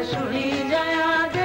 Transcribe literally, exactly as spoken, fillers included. सुनी जाया।